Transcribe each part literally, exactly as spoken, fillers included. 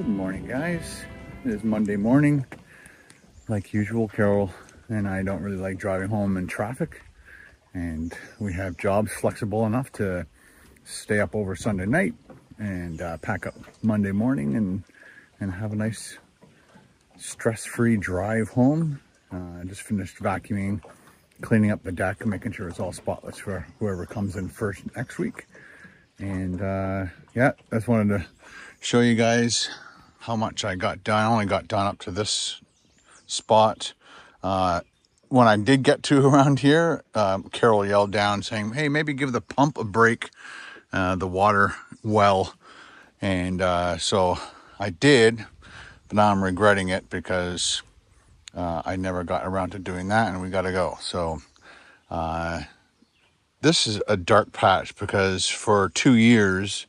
Good morning, guys. It is Monday morning. Like usual, Carol and I don't really like driving home in traffic, and we have jobs flexible enough to stay up over Sunday night and uh, pack up Monday morning and and have a nice stress-free drive home. Uh, I just finished vacuuming, cleaning up the deck, making sure it's all spotless for whoever comes in first next week. And uh, yeah, I just wanted to show you guys how much I got done. I only got done up to this spot. Uh, when I did get to around here, um, Carol yelled down saying, hey, maybe give the pump a break, uh, the water well. And uh, so I did, but now I'm regretting it because uh, I never got around to doing that, and we got to go. So uh, this is a dark patch because for two years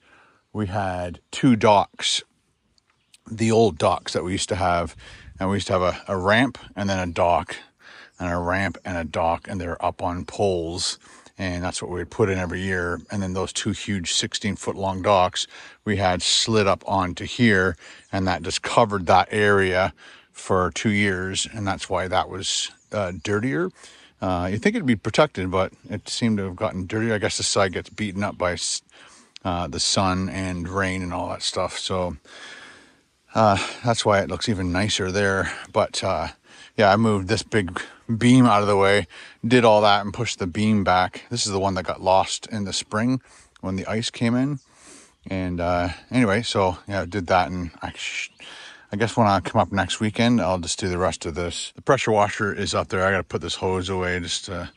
we had two docks, the old docks that we used to have. And we used to have a, a ramp and then a dock and a ramp and a dock, and they're up on poles. And that's what we would put in every year. And then those two huge sixteen foot long docks we had slid up onto here, and that just covered that area for two years. And that's why that was uh, dirtier. Uh, you'd think it'd be protected, but it seemed to have gotten dirtier. I guess the side gets beaten up by uh, the sun and rain and all that stuff. So uh, that's why it looks even nicer there. But uh, yeah, I moved this big beam out of the way, did all that, and pushed the beam back. This is the one that got lost in the spring when the ice came in. And uh, anyway, so yeah, did that, and I, I guess when I come up next weekend, I'll just do the rest of this. The pressure washer is up there. I got to put this hose away just to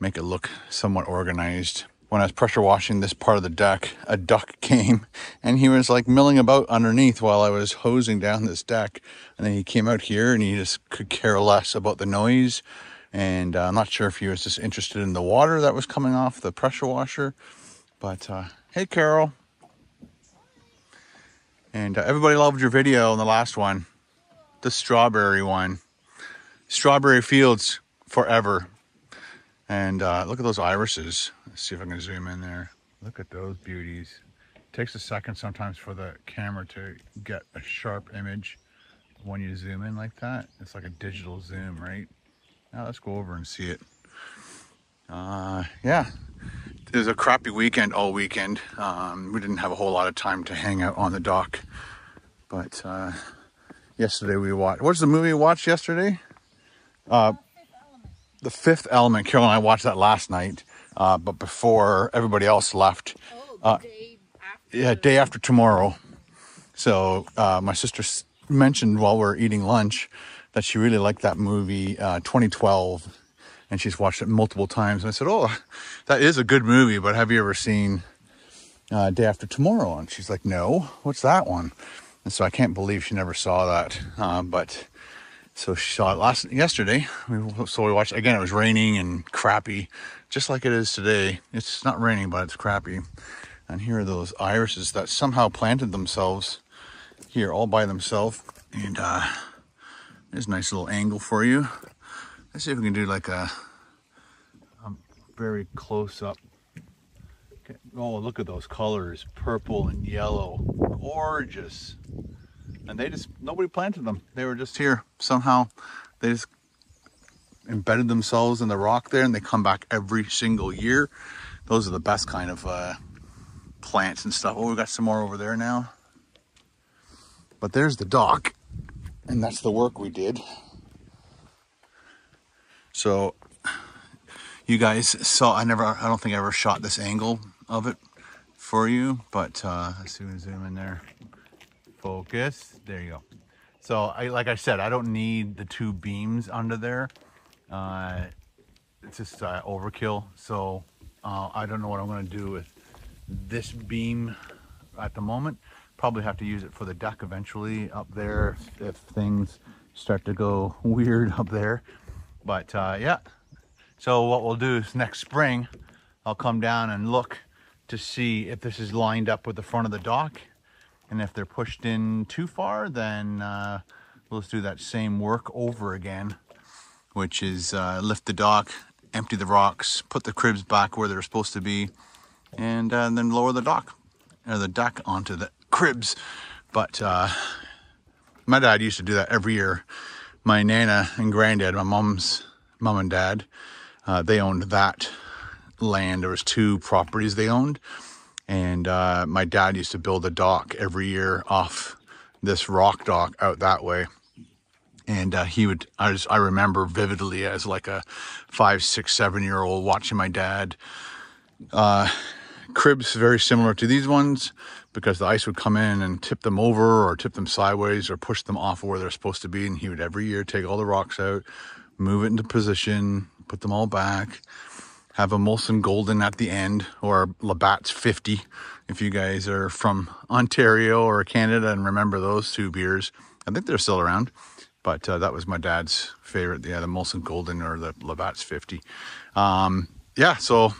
make it look somewhat organized. When I was pressure washing this part of the deck, a duck came, and he was like milling about underneath while I was hosing down this deck. And then he came out here, and he just could care less about the noise. And uh, I'm not sure if he was just interested in the water that was coming off the pressure washer. But uh, hey, Carol. And uh, everybody loved your video on the last one, the strawberry one, Strawberry Fields Forever. And uh, look at those irises. Let's see if I can zoom in there. Look at those beauties. It takes a second sometimes for the camera to get a sharp image. When you zoom in like that, it's like a digital zoom, right? Now let's go over and see it. Uh, yeah, it was a crappy weekend all weekend. Um, we didn't have a whole lot of time to hang out on the dock. But uh, yesterday we watched, what's the movie we watched yesterday? Uh, The Fifth Element. Carol and I watched that last night, uh, but before everybody else left. Uh, oh, day after. Yeah, Day After Tomorrow. So uh, my sister mentioned while we were eating lunch that she really liked that movie, uh, twenty twelve, and she's watched it multiple times. And I said, oh, that is a good movie, but have you ever seen uh, Day After Tomorrow? And she's like, no, what's that one? And so I can't believe she never saw that, uh, but... So she saw it last yesterday. We, so we watched again. It was raining and crappy, just like it is today. It's not raining, but it's crappy. And here are those irises that somehow planted themselves here all by themselves. And uh, there's a nice little angle for you. Let's see if we can do like a, a very close up. Okay. Oh, look at those colors, purple and yellow, gorgeous. And they just, nobody planted them. They were just here. Somehow they just embedded themselves in the rock there, and they come back every single year. Those are the best kind of uh, plants and stuff. Oh, we've got some more over there now. But there's the dock, and that's the work we did. So you guys saw, I never, I don't think I ever shot this angle of it for you, but uh, let's see if we can zoom in there. Focus, there you go. So I, like I said, I don't need the two beams under there. Uh, it's just uh, overkill. So uh, I don't know what I'm gonna do with this beam at the moment. Probably have to use it for the deck eventually up there if, if things start to go weird up there. But uh, yeah, so what we'll do is next spring, I'll come down and look to see if this is lined up with the front of the dock. And if they're pushed in too far, then uh, we'll just do that same work over again, which is uh, lift the dock, empty the rocks, put the cribs back where they're supposed to be, and, uh, and then lower the dock or the deck onto the cribs. But uh, my dad used to do that every year. My nana and granddad, my mom's mom and dad, uh, they owned that land. There was two properties they owned. And uh, my dad used to build a dock every year off this rock dock out that way. And uh, he would, I, just, I remember vividly as like a five, six, seven year old watching my dad. Uh, cribs very similar to these ones because the ice would come in and tip them over or tip them sideways or push them off where they're supposed to be. And he would every year take all the rocks out, move it into position, put them all back. Have a Molson Golden at the end, or Labatt's fifty, if you guys are from Ontario or Canada and remember those two beers. I think they're still around, but uh, that was my dad's favorite, yeah, the Molson Golden or the Labatt's fifty. Um, yeah, so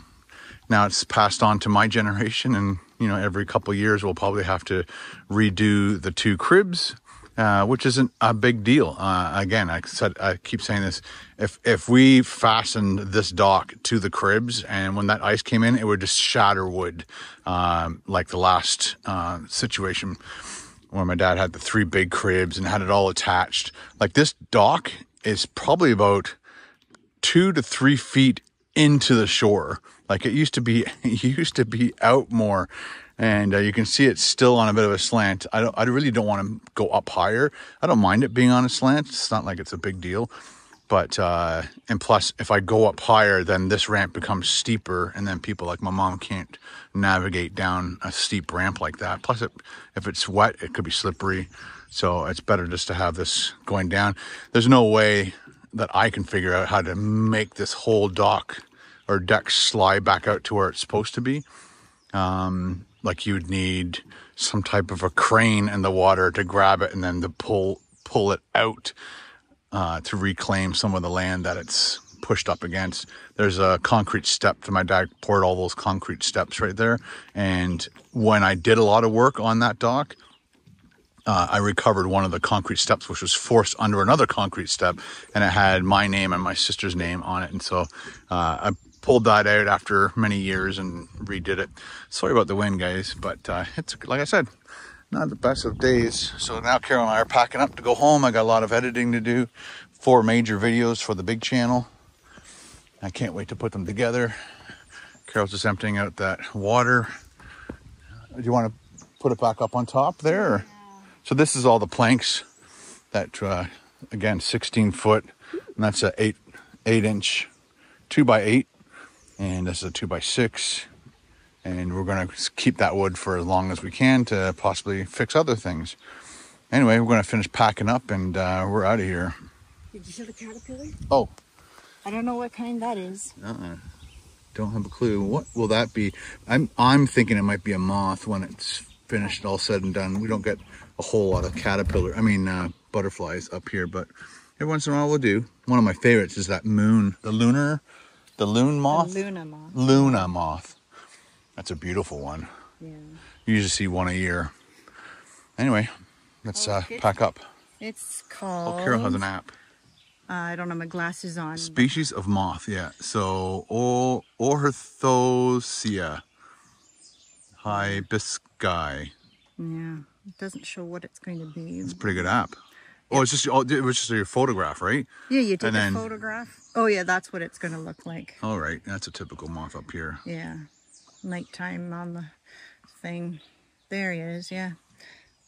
now it's passed on to my generation, and you know, every couple of years we'll probably have to redo the two cribs. Uh, which isn't a big deal. Uh, again, I said, I keep saying this. If if we fastened this dock to the cribs, and when that ice came in, it would just shatter wood, um, like the last uh, situation where my dad had the three big cribs and had it all attached. Like this dock is probably about two to three feet into the shore. Like it used to be, it used to be out more. And uh, you can see it's still on a bit of a slant. I, don't, I really don't want to go up higher. I don't mind it being on a slant. It's not like it's a big deal. But, uh, and plus, if I go up higher, then this ramp becomes steeper. And then people like my mom can't navigate down a steep ramp like that. Plus, it, if it's wet, it could be slippery. So it's better just to have this going down. There's no way that I can figure out how to make this whole dock or deck slide back out to where it's supposed to be. Um... Like you'd need some type of a crane in the water to grab it and then to pull pull it out uh, to reclaim some of the land that it's pushed up against. There's a concrete step that my dad poured all those concrete steps right there. And when I did a lot of work on that dock, uh, I recovered one of the concrete steps, which was forced under another concrete step. And it had my name and my sister's name on it. And so uh, I pulled that out after many years and redid it. Sorry about the wind, guys, but uh, it's, like I said, not the best of days. So now Carol and I are packing up to go home. I got a lot of editing to do. Four major videos for the big channel. I can't wait to put them together. Carol's just emptying out that water. Do you want to put it back up on top there? Yeah. So this is all the planks that, uh, again, sixteen foot, and that's a eight, eight inch, two by eight. And this is a two by six. And we're gonna keep that wood for as long as we can to possibly fix other things. Anyway, we're gonna finish packing up and uh, we're out of here. Did you see the caterpillar? Oh. I don't know what kind that is. Uh-uh. Don't have a clue. What will that be? I'm, I'm thinking it might be a moth when it's finished, all said and done. We don't get a whole lot of caterpillar, I mean uh, butterflies up here, but every once in a while we'll do. One of my favorites is that moon, the lunar, The Luna moth? The Luna moth. Luna moth. That's a beautiful one. Yeah. You usually see one a year. Anyway, let's oh, uh, pack up. It's called... Oh, Carol has an app. Uh, I don't know, my glasses on. Species of moth, yeah. So, or, Orthosia hibisciae. Yeah, it doesn't show what it's going to be. It's a pretty good app. Oh, it's just oh, it was just your photograph, right? Yeah, you took a photograph. Oh, yeah, that's what it's going to look like. All right, that's a typical moth up here. Yeah, nighttime on the thing. There he is, yeah.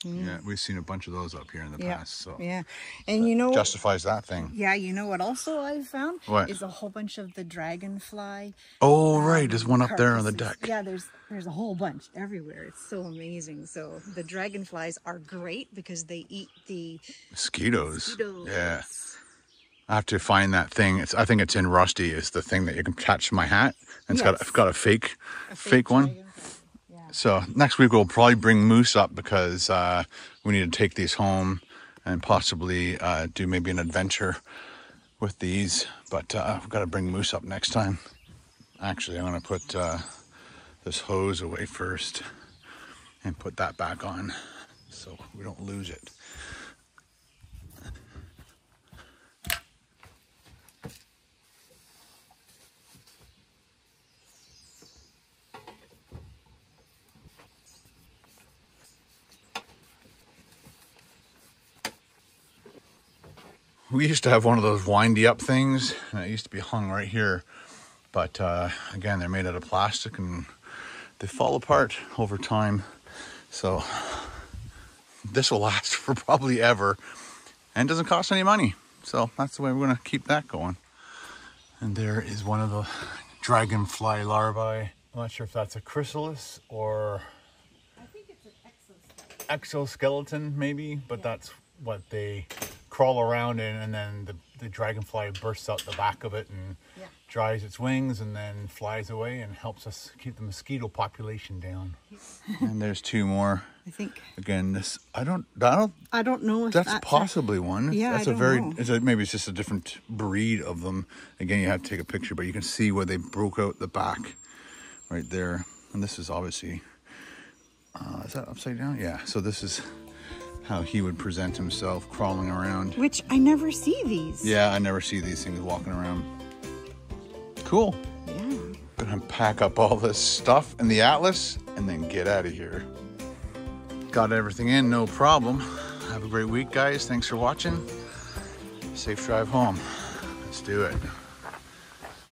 Mm. Yeah, we've seen a bunch of those up here in the yeah. past. So yeah, and that you know justifies that thing. Yeah, you know what? Also, I've found what is a whole bunch of the dragonfly. Oh, um, right, there's one up carcasses. There on the deck. Yeah, there's there's a whole bunch everywhere. It's so amazing. So the dragonflies are great because they eat the mosquitoes. mosquitoes. Yeah, I have to find that thing. It's I think it's in Rusty. Is the thing that you can attach to my hat. And it's yes. got I've got a fake, a fake, fake one. Dragonfly. So next week we'll probably bring moose up because uh, we need to take these home and possibly uh, do maybe an adventure with these. But uh, we've got to bring moose up next time. Actually, I'm going to put uh, this hose away first and put that back on so we don't lose it. we used to have one of those windy up things, and it used to be hung right here. But uh, again, they're made out of plastic and they fall apart over time. So this will last for probably ever and doesn't cost any money. So that's the way we're gonna keep that going. And there is one of the dragonfly larvae. I'm not sure if that's a chrysalis or I think it's an exoskeleton. Exoskeleton maybe, but yeah. That's what they crawl around in, and then the, the dragonfly bursts out the back of it and yeah. dries its wings and then flies away and helps us keep the mosquito population down. And there's two more. I think again this I don't I don't I don't know if that's, that's possibly a, one. Yeah, that's I a don't very know. It's a, maybe it's just a different breed of them. Again, you have to take a picture, but you can see where they broke out the back right there. And this is obviously uh, is that upside down? Yeah. So this is how he would present himself crawling around. Which I never see these. Yeah, I never see these things walking around. Cool. Yeah. I'm gonna pack up all this stuff in the atlas and then get out of here. Got everything in, no problem. Have a great week, guys. Thanks for watching. Safe drive home. Let's do it.